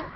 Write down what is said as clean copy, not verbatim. Huh?